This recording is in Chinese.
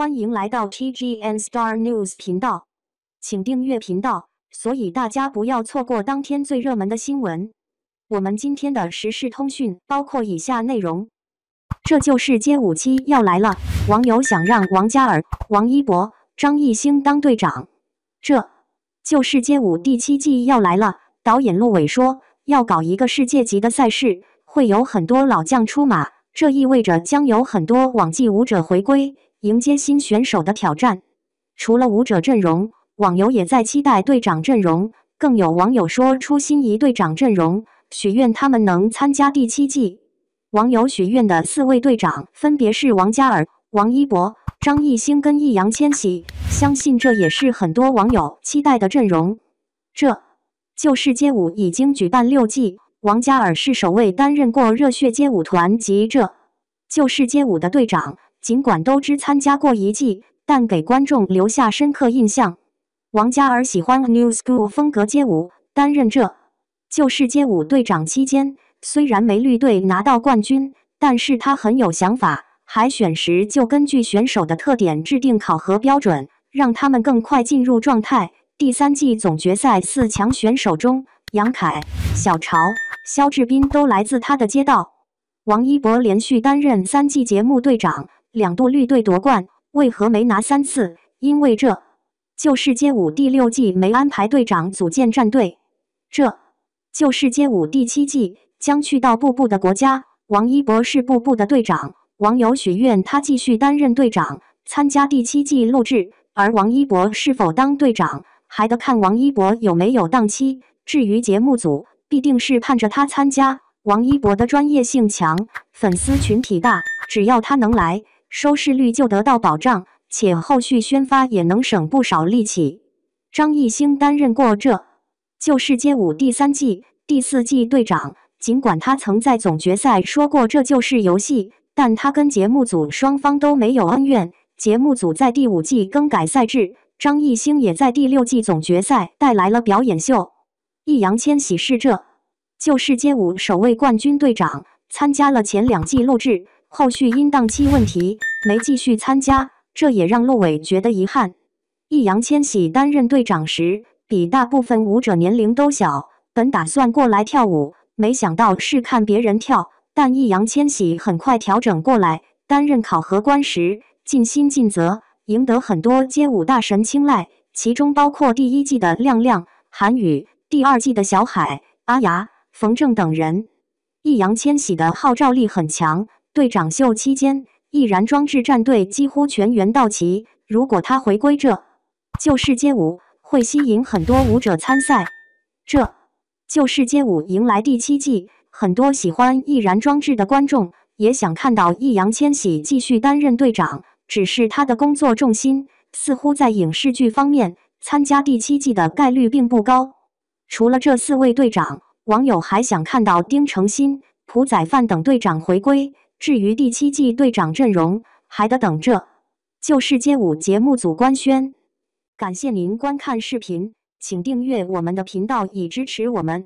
欢迎来到 TGN Star News 频道，请订阅频道，所以大家不要错过当天最热门的新闻。我们今天的时事通讯包括以下内容：这就是街舞期要来了，网友想让王嘉尔、王一博、张艺兴当队长。这就是街舞第7季要来了，导演陆伟说要搞一个世界级的赛事，会有很多老将出马，这意味着将有很多网际舞者回归。 迎接新选手的挑战。除了舞者阵容，网友也在期待队长阵容。更有网友说出心仪队长阵容，许愿他们能参加第7季。网友许愿的4位队长分别是王嘉尔、王一博、张艺兴跟易烊千玺，相信这也是很多网友期待的阵容。这就是街舞已经举办6季，王嘉尔是首位担任过热血街舞团及这就是街舞的队长。 尽管都只参加过1季，但给观众留下深刻印象。王嘉尔喜欢 New School 风格街舞，担任这就是街舞队长期间，虽然没绿队拿到冠军，但是他很有想法。海选时就根据选手的特点制定考核标准，让他们更快进入状态。第3季总决赛4强选手中，杨凯、小潮、肖志斌都来自他的街道。王一博连续担任3季节目队长。 2度绿队夺冠，为何没拿3次？因为这就是街舞第6季没安排队长组建战队。这就是街舞第7季将去到步步的国家，王一博是步步的队长，网友许愿他继续担任队长，参加第7季录制。而王一博是否当队长，还得看王一博有没有档期。至于节目组，必定是盼着他参加。王一博的专业性强，粉丝群体大，只要他能来。 收视率就得到保障，且后续宣发也能省不少力气。张艺兴担任过这就是街舞第3季、第4季队长。尽管他曾在总决赛说过这就是游戏，但他跟节目组双方都没有恩怨。节目组在第5季更改赛制，张艺兴也在第6季总决赛带来了表演秀。易烊千玺是这就是街舞首位冠军队长，参加了前2季录制。 后续因档期问题没继续参加，这也让陆伟觉得遗憾。易烊千玺担任队长时，比大部分舞者年龄都小，本打算过来跳舞，没想到是看别人跳。但易烊千玺很快调整过来，担任考核官时尽心尽责，赢得很多街舞大神青睐，其中包括第1季的亮亮、韩宇，第2季的小海、阿雅、冯正等人。易烊千玺的号召力很强。 队长秀期间，易燃装置战队几乎全员到齐。如果他回归这就是街舞，会吸引很多舞者参赛。这就是街舞迎来第7季，很多喜欢易燃装置的观众也想看到易烊千玺继续担任队长。只是他的工作重心似乎在影视剧方面，参加第7季的概率并不高。除了这4位队长，网友还想看到丁程鑫、朴宰范等队长回归。 至于第7季队长阵容，还得等这就是街舞节目组官宣。感谢您观看视频，请订阅我们的频道以支持我们。